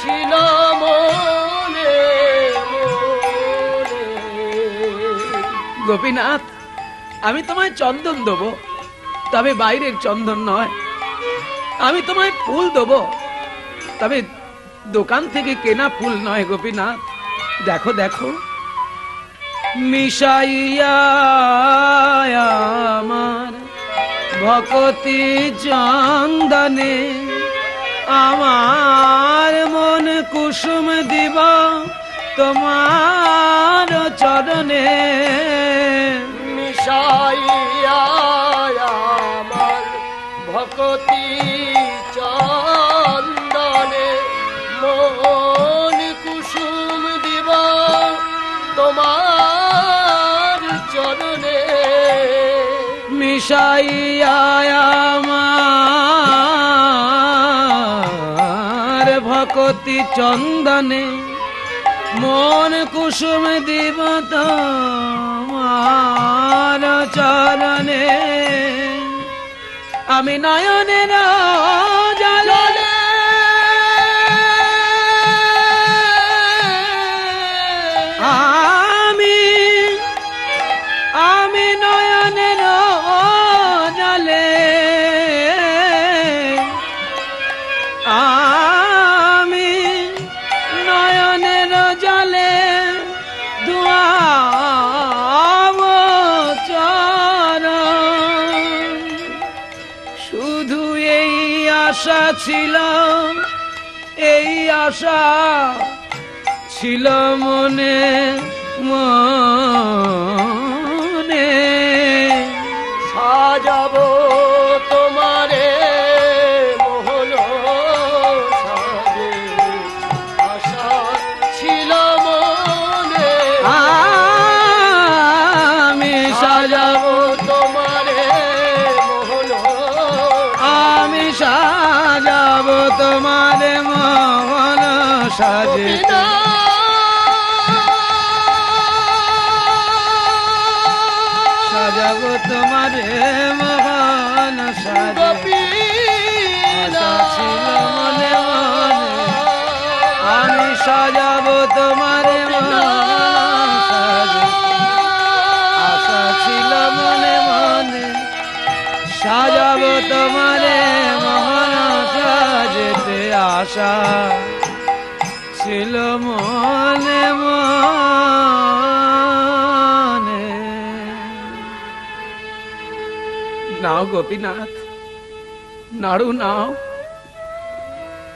ছিল মনে মনে। গোপীনাথ, আমি তোমায় চন্দন দেব, তবে বাইরের চন্দন নয়। আমি তোমায় ফুল দেব, তবে দোকান থেকে কেনা ফুল নয়। গোপীনাথ, দেখো দেখো মিশাইয়া আমার ভক্তি চন্দনে আমার মন কুসুম দিব তোমার চরণে। মিশাইয়া আমার ভক্তি চন্দনে মন কুসুম দিব তোমার চরণে। মিশাইয়া আমার ভক্তি চন্দনে মন কুসুম দিব তোমার চরণে। আমি নয়নে জলে আমি নয়নে জলে আমি নয়নে জলে আশা ছিল এই আশা ছিল মনে মনে। সাজাব তোমারে মোহন সাজে আশা ছিল মনে। আমি সাজাব তোমারে মোহন, আমি সাজাব তোমারে মোহন সাজে। तुम्हारे महान साधे मने आमी सजाब तुम्हारे महान साधे आशा छिल मने मने सजाब तुम्हारे महान साजेते आशा छिल मने नाओ गोपीनाथ नाड़ू नाओ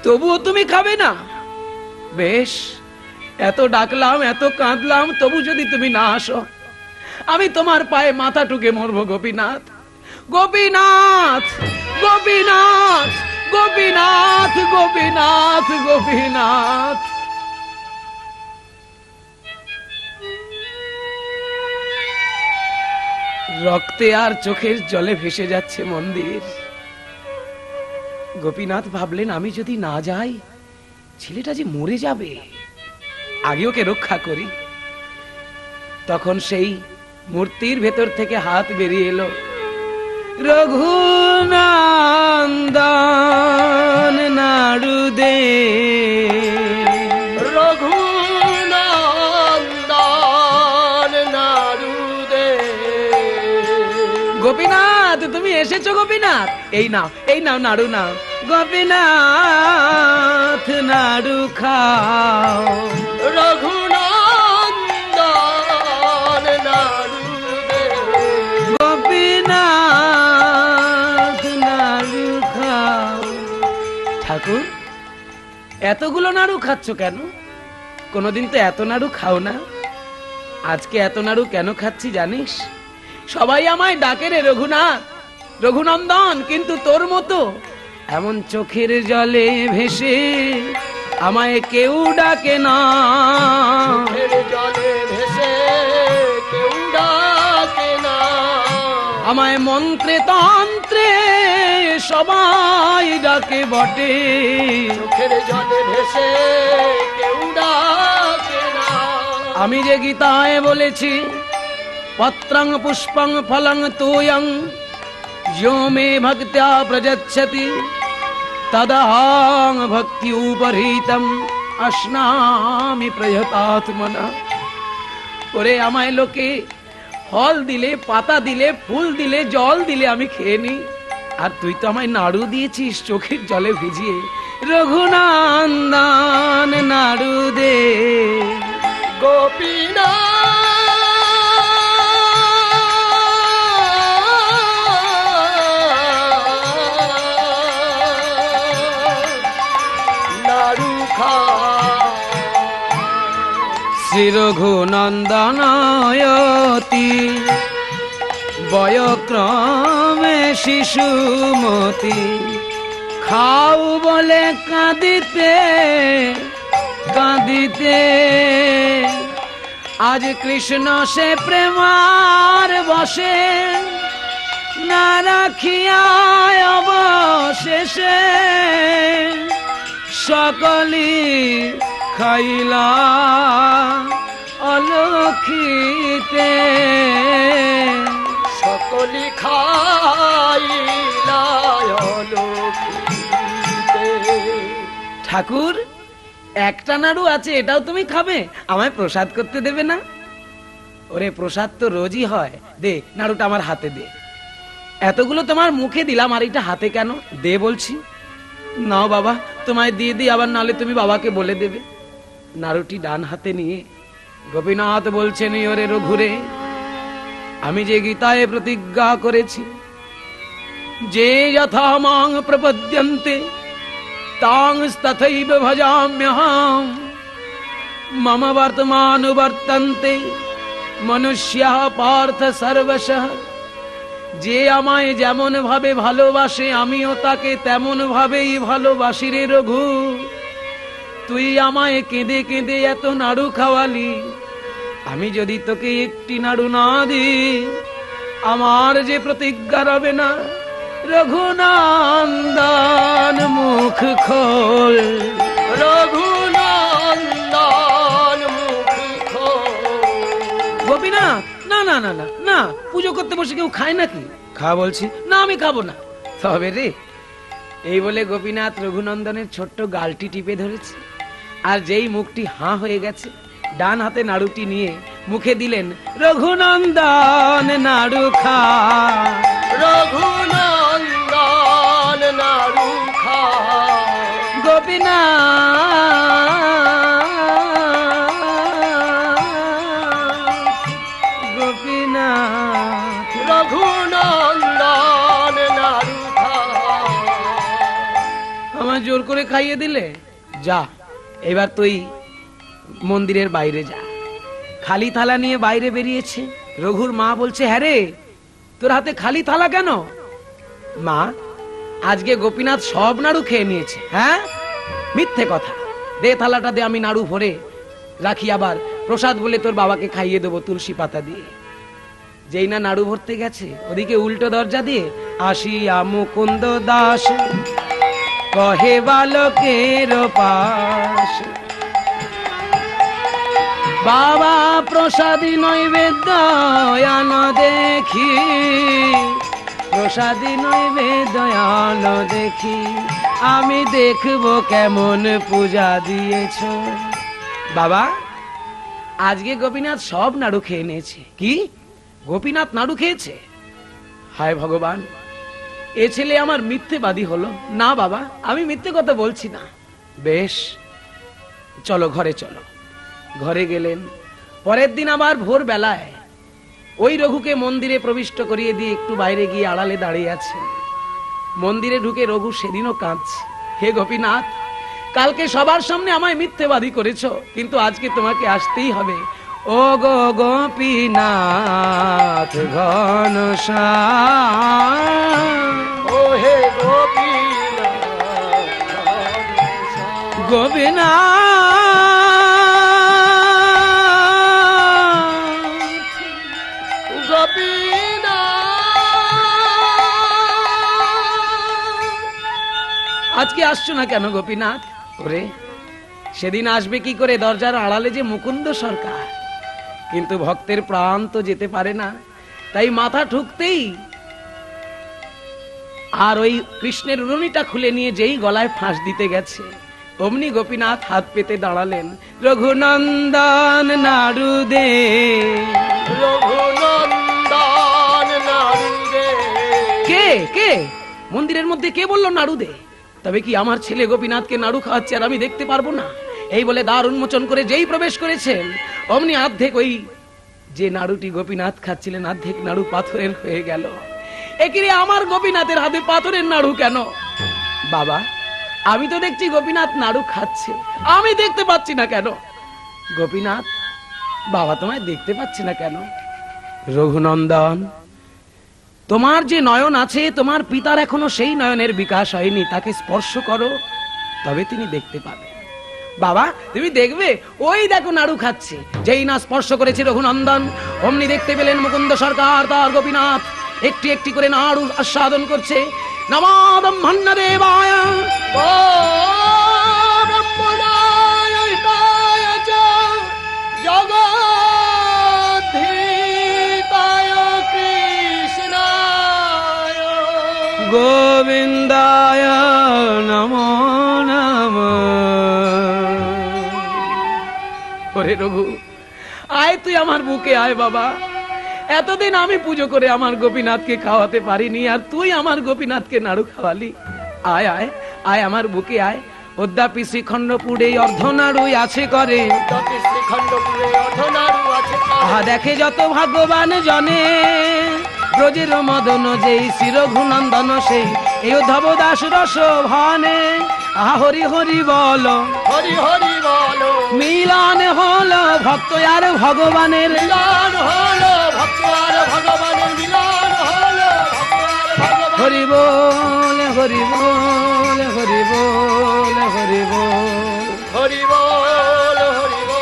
तबुओ तुमी खाबे ना बेश एतो डाकलाम एतो कांदलाम तबु जदि तुमी ना आसो आमी तोमार पाये माथा टुके मरबो गोपीनाथ गोपीनाथ गोपीनाथ गोपीनाथ गोपीनाथ गोपीनाथ रक्ते आर चोखेर जले भेसे जाच्छे मंदिर गोपीनाथ भाबलेन आमी जदि ना जाई छेलेटा जे मरे जाबे आगे ओके रक्षा करी तखन सेई मूर्तिर भेतर थेके हाथ बेरिये एलो रघुनंदन नाड़ू दे गोपीनाथ तुम्हें एसेछो गोपीनाथ एई नाओ नाड़ू नाओ गोपीनाथ नाड़ू खाओ रघुनंदन नाड़ू दे गोपीनाथ नाड़ू खाओ ठाकुर एतगुलो नाड़ू खाচ্ছো কেন কোনোদিন তো এত নাড়ু খাও না আজকে এত নাড়ু কেন খাচ্ছি জানিস सबाई आमाय डाके रे रघुनाथ रघुनंदन किन्तु तोर मतो एमन चोखेर जले भेसे आमाय केउ डाके ना चोखेर जले भेसे केउ डाके ना आमाय मंत्रे तंत्रे सबाई डाके बटे चोखेर जले भेसे केउ डाके ना आमी जे गीताय बोलेछि पत्रं पुष्पं फलं तोयं यो मे भक्त्या प्रजच्छति तदहं भक्त्युपरीतं अश्नामि प्रयतात्मना ओरे आमाय लोके फल दिले पाता दिले फूल दिले जल दिले आमी खेये नि आर तुई तो आमाय नाड़ू दियेछिस चोखेर जले भिजिये रघुनंदन नाड़ू दे गोपीनाथ श्री रघुनंदनायति बयक्रमे शिशुमती खाओ बोले कादिते कादिते आज कृष्ण से प्रेमार बसे ना रखिया अवशेषे सकली खाइला अलखीते सकली खाइला अलखीते ठाकुर एकटा नाड़ू आछे एटाओ तुमी खाबे आमाय प्रसाद करते देबे ना ओरे प्रसाद तो रोजी हय दे नाड़ूटा आमार हाथे दे एतगुलो तोमार मुखे दिलाम आर एटा हाथे केन दे बोलछि नाओ बाबा तुम्हारे दिए दी आबार नाले तुमी बाबा के बोले देबे नाड़ूटी डान हाथे निये गोपीनाथ बोलছেন ওরে রঘুরে আমি যে গীতায় প্রতিজ্ঞা করেছি যে যথা মাং প্রপদ্যন্তে তাং তথৈব ভজাম্যহম মম বর্তমানু বর্তন্তে মনুষ্যঃ পার্থ সর্বশঃ যে আমায় যেমন ভাবে ভালোবাসে আমিও তাকে তেমন ভাবেই ভালোবাসি রে রঘু তুই আমায় কেঁদে কেঁদে এত নাড়ু খাওয়ালি আমি যদি তোকে একটি নাড়ু না দিই আমার যে প্রতিজ্ঞা রবে না রঘুনন্দন মুখ খোল রঘুনন্দন মুখ খোল গোপীনাথ না না না না না না, পূজো করতে বসে কেউ খায় নাকি? খা বলছি। না আমি খাবো না। তবে রে, এই বলে গোপীনাথ রঘুনন্দনের ছোট্ট গালটি টিপে ধরেছে, আর যেই মুখটি হাঁ হয়ে গেছে, ডান হাতে নাড়ুটি নিয়ে মুখে দিলেন, রঘুনন্দন নাড়ু খা, রঘুনন্দন নাড়ু খা, গোপীনাথ গোপীনাথ রঘুনন্দন নাড়ু খা। আমায় জোর করে খাইয়ে দিলে, যা এবার তুই মন্দিরের বাইরে যা। খালি থালা নিয়ে বাইরে বেরিয়েছে। রঘুর মা বলছে, হ্যাঁ রে তোর হাতে খালি থালা কেন? মা, আজকে গোপীনাথ সব নাড়ু খেয়ে নিয়েছে। হ্যাঁ, মিথ্যে কথা, দে থালাটা দে, আমি নাড়ু ভরে রাখি, আবার প্রসাদ বলে তোর বাবাকে খাইয়ে দেবো তুলসী পাতা দিয়ে। যেই না নাড়ু ভরতে গেছে, ওদিকে উল্টো দরজা দিয়ে আসিয়া মুকুন্দ দাস কহে বালকের পাশ, বাবা প্রসাদী নৈবেদ্য আন দেখি, প্রসাদী নৈবেদ্য আন দেখি, আমি দেখবো কেমন পূজা দিয়েছ। বাবা, আজকে গোপীনাথ সব নাড়ু খেয়ে নিয়েছে। কি, গোপীনাথ নাড়ু খেয়েছে? হায় ভগবান, এ ছেলে আমার মিথ্যেবাদী হলো। না বাবা, আমি মিথ্যে কথা বলছি না। বেশ, চলো ঘরে চলো। ঘরে গেলেন। পরের দিন আবার ভোর বেলায় ওই রঘুকে মন্দিরে প্রবিষ্ট করিয়ে দিয়ে একটু বাইরে গিয়ে আড়ালে দাঁড়িয়ে আছে। মন্দিরে ঢুকে রঘু সেদিনও কাঁদছে, হে গোপীনাথ, কালকে সবার সামনে আমায় মিথ্যেবাদী করেছ, কিন্তু আজকে তোমাকে আসতেই হবে। ও গো গোপীনাথ ঘনশ্যাম, ও হে গোপীনাথ গোপীনাথ, আজকে আসছো না কেন গোপীনাথ? ওরে, সেদিন আসবে কি করে? দরজার আড়ালে যে মুকুন্দ সরকার, কিন্তু ভক্তের প্রাণ তো যেতে পারে না, তাই মাথা ঠুকতেই আর ওই কৃষ্ণের উরুনিটা খুলে নিয়ে যেই গলায় ফাঁস দিতে গেছে, অমনি গোপীনাথ হাত পেতে দাঁড়ালেন, রঘুনন্দন নাড়ু দে, রঘুনন্দন নাড়ু দে। কে কে মন্দিরের মধ্যে কে বললো নাড়ু দে? তবে কি আমার ছেলে গোপীনাথকে নাড়ু খাওয়াচ্ছে আর আমি দেখতে পারবো না? এই বলে দ্বার উন্মোচন করে যেই প্রবেশ করেছেন, অমনি অর্ধেক ওই যে নাড়ুটি গোপীনাথ খাচ্ছিলেন, অর্ধেক নাড়ু পাথরের হয়ে গেল। একিরে, আমার গোপীনাথের হাতে পাথরের নাড়ু কেন? বাবা, আমি তো দেখছি গোপীনাথ নাড়ু খাচ্ছে, আমি দেখতে পাচ্ছি না কেন? গোপীনাথ, বাবা তোমায় দেখতে পাচ্ছি না কেন? রঘুনন্দন, তোমার যে নয়ন আছে, তোমার পিতার এখনো সেই নয়নের বিকাশ হয়নি, তাকে স্পর্শ করো, তবে তিনি দেখতে পাবে। বাবা তুমি দেখবে, ওই দেখো নাড়ু খাচ্ছে। যেই না স্পর্শ করেছে রঘুনন্দন, অমনি দেখতে পেলেন মুকুন্দ সরকার তার গোপীনাথ একটি একটি করে নাড়ু আস্বাদন করছে। নমাদম্ভন্ন দেবায় গোবিন্দায় নমো নমঃ। ওরে রঘু, আয় তুই আমার বুকে আয় বাবা। এতদিন আমি পুজো করে আমার গোপীনাথকে খাওয়াতে পারিনি, আর তুই আমার গোপীনাথকে নাড়ু খাওয়ালি। আয় আয় আয় আমার বুকে আয়। অদ্যাপি শ্রীখণ্ডপুরে অর্ধ নাড়ুই আছে করে, আহা দেখে যত ভাগ্যবান জনে, ব্রজের মদন যেই শ্রী রঘুনন্দন সেই, এই উদ্ধব দাস রস ভানে, আহা হরি হরি বল হরি হরি বল, মিলন হল ভক্ত আর ভগবানের, মিলন হল ভক্ত আর ভগবানের, মিলন হল হরি বল হরি বল হরি বল হরি বল হরি বল হরি বল।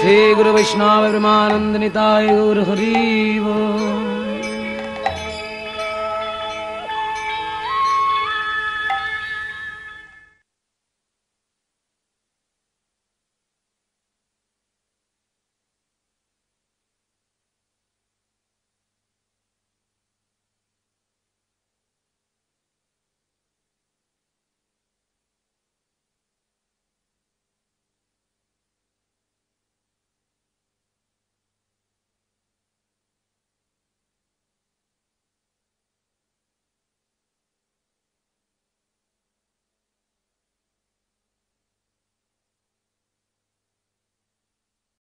শ্রী গুরু বৈষ্ণব ব্রহ্মানন্দ নিতায় গৌর হরি বল।